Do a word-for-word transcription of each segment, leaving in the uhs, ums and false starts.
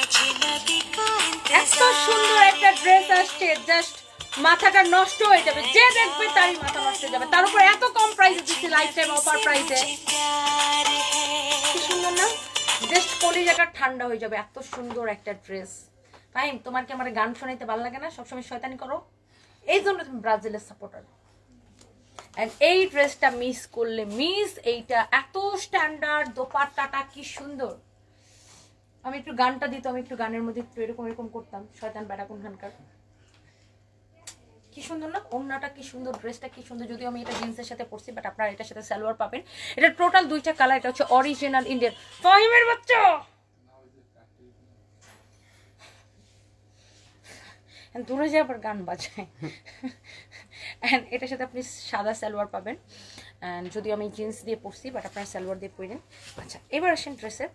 এত সুন্দর একটা ড্রেস আসছে, জাস্ট মাথাটা নষ্ট হয়ে যাবে, যে দেখবে তারই মাথা নষ্ট হয়ে যাবে। তার উপর এত কম প্রাইসে দিচ্ছে, লাইফ টাইম অফার প্রাইসে, কি সুন্দর না? জাস্ট কলিজাটা ঠান্ডা হয়ে যাবে, এত সুন্দর একটা ড্রেস। ফাইন, তোমার কি আমার গান শোনাইতে ভালো লাগে না? সবসময় শয়তানি করো, এই জন্য তুমি ব্রাজিলের সাপোর্টার। এই ড্রেসটা মিস করলে মিস, এইটা এত স্ট্যান্ডার্ড, দোপাট্টাটা কি সুন্দর। আমি একটু গানটা দিতাম, আমি একটু গানের মধ্যে একটু এরকম এরকম করতাম, শয়তান বেটা কোনখানকার। কি সুন্দর না ওড়নাটা, কি সুন্দর ড্রেসটা, কি সুন্দর। যদিও আমি এটা জিন্সের সাথে পরছি, বাট আপনারা এটার সাথে সালোয়ার পাবেন। এটা টোটাল দুইটা কালার, এটা হচ্ছে অরিজিনাল ইন্ডিয়ান। ফাহিমের বাচ্চা, দূরে যায় আবার গান বাজায়। অ্যান্ড এটার সাথে আপনি সাদা সালোয়ার পাবেন। অ্যান্ড যদিও আমি জিন্স দিয়ে পরছি, বাট আপনারা সালোয়ার দিয়ে পরে নেন। আচ্ছা, এবার আসেন ড্রেসের।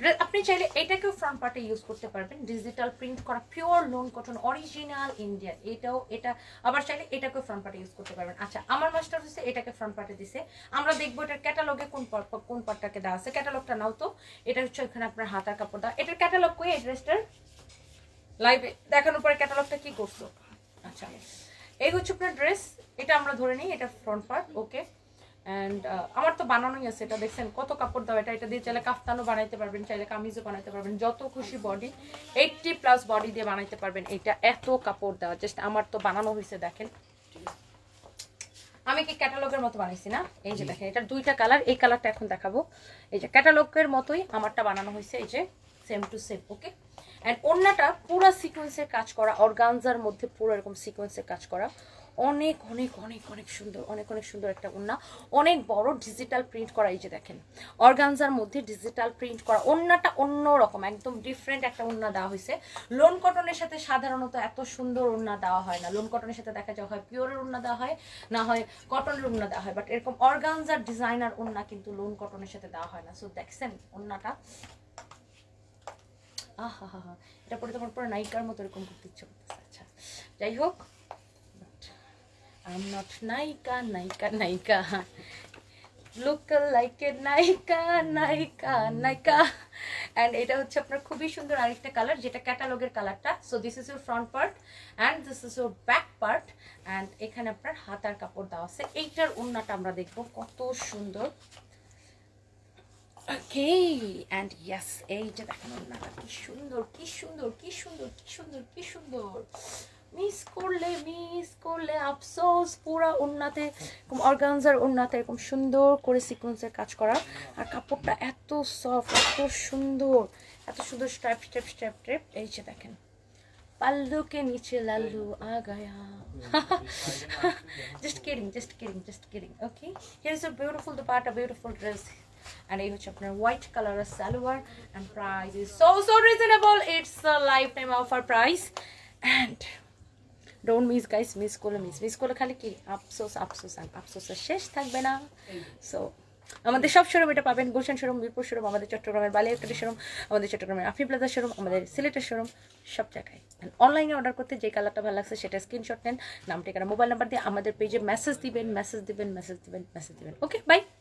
ড্রেস আপনি চাইলে এটাকেও ফ্রন্ট পার্টে ইউজ করতে পারবেন, ডিজিটাল প্রিন্ট করা pure lawn cotton original Indian. এটাও এটা আবার চাইলে এটাকেও ফ্রন্ট পার্টে ইউজ করতে পারবেন। আচ্ছা, আমার মাস্টার হচ্ছে এটাকে ফ্রন্ট পার্টে দিছে। আমরা দেখবো এটার ক্যাটালগে কোন কোন পার্টটাকে দেওয়া আছে। ক্যাটালগটা নাও তো, এটা হচ্ছে এখানে আপনার হাতার কাপড় দেওয়া। এটার ক্যাটালগ কই? এই ড্রেসটার লাইভে দেখানোর পরে ক্যাটালগটা কি করছো। আচ্ছা, এই হচ্ছে আপনার ড্রেস। এটা আমরা ধরে নিই এটা ফ্রন্ট পার্ট, ওকে। অ্যান্ড আমার তো বানানোই আছে, এটা দেখছেন কত কাপড় দেওয়া। এটা এটা দিয়ে চাইলে কাফতানও বানাইতে পারবেন, চাইলে কামিজও বানাইতে পারবেন, যত খুশি বডি, এইটটি প্লাস বডি দিয়ে বানাইতে পারবেন। এটা এত কাপড় দেওয়া, জাস্ট আমার তো বানানো হয়েছে। দেখেন আমি কি ক্যাটালগের মতো বানাইছি না? এই যে দেখেন, এটা দুইটা কালার, এই কালারটা এখন দেখাবো। এই যে ক্যাটালগের মতোই আমারটা বানানো হয়েছে, এই যে same to same, okay. And ওড়নাটা পুরো সিকোয়েন্সের কাজ করা, অর্গানজার মধ্যে পুরো এরকম সিকোয়েন্সের কাজ করা। অনেক অনেক অনেক অনেক সুন্দর, অনেক অনেক সুন্দর একটা ওড়না, অনেক বড়, ডিজিটাল প্রিন্ট করা। এই যে দেখেন অর্গানজার মধ্যে ডিজিটাল প্রিন্ট করা ওড়নাটা অন্যরকম, একদম ডিফারেন্ট একটা ওড়না দেওয়া হয়েছে। লোন কটনের সাথে সাধারণত এত সুন্দর ওড়না দেওয়া হয় না। লোন কটনের সাথে দেখা যায় হয় পিওরের ওড়না দেওয়া হয়, না হয় কটনের ওড়না দেওয়া হয়, বাট এরকম অর্গানজার ডিজাইনার ওড়না কিন্তু লোন কটনের সাথে দেওয়া হয় না। সো দেখছেন ওড়নাটা, আহা হা হা, এটা পরে তোমার পুরো নায়িকার মতো এরকম করতে ইচ্ছে করতেছে। আচ্ছা যাই হোক, I'm not Naika, Naika, Naika. Look like a Naika, Naika, Naika. And এটা হচ্ছে আপনার খুবই সুন্দর আরেকটা কালার, যেটা ক্যাটালগের কালারটা। So this is your front part and this is your back part and এখানে আপনার হাতার কাপড় দেওয়া আছে। এইটার ওড়নাটা আমরা দেখব কত সুন্দর। Okay, and yes, এই যে দেখেন ওড়নাটা কি সুন্দর, কি সুন্দর, কি সুন্দর, কি সুন্দর, কি সুন্দর। মিস করলে মিস করলে আফসোস। পুরা ওড়নাতে এরকম অর্গানজার ওড়নাতে এরকম সুন্দর করে সিকোয়েন্সের কাজ করা, আর কাপড়টা এত সফট, এত সুন্দর, এত সুন্দর স্ট্র্যাপ স্ট্র্যাপ স্ট্র্যাপ স্ট্র্যাপ। এই যে দেখেন পাল্লুকে নিচে লাল্লু আ গায়া। Just kidding, just kidding, just kidding. Okay, here is a beautiful dupatta, beautiful dress. And এই হচ্ছে আপনার হোয়াইট কালারের salwar and price is so so reasonable. It's a lifetime offer price and don't miss guys, miss করলে miss miss করলে খালি কি আফসোস আফসোস আর আফসোসের শেষ থাকবে না। সো আমাদের সব শোরুম এটা পাবেন, গুলশান শোরুম, মিরপুর শোরুম, আমাদের চট্টগ্রামের বালিয়ারকাটি শোরুম, আমাদের চট্টগ্রামের আফি প্লাজা শোরুম, আমাদের সিলেটের শোরুম, সব জায়গায়। অ্যান্ড অনলাইনে অর্ডার করতে যে কালারটা ভালো লাগছে সেটা স্ক্রিনশট নেন, নাম ঠিকানা মোবাইল নাম্বার দিয়ে আমাদের পেজে মেসেজ দিবেন, মেসেজ দিবেন, মেসেজ দিবেন, মেসেজ দিবেন। Okay, by.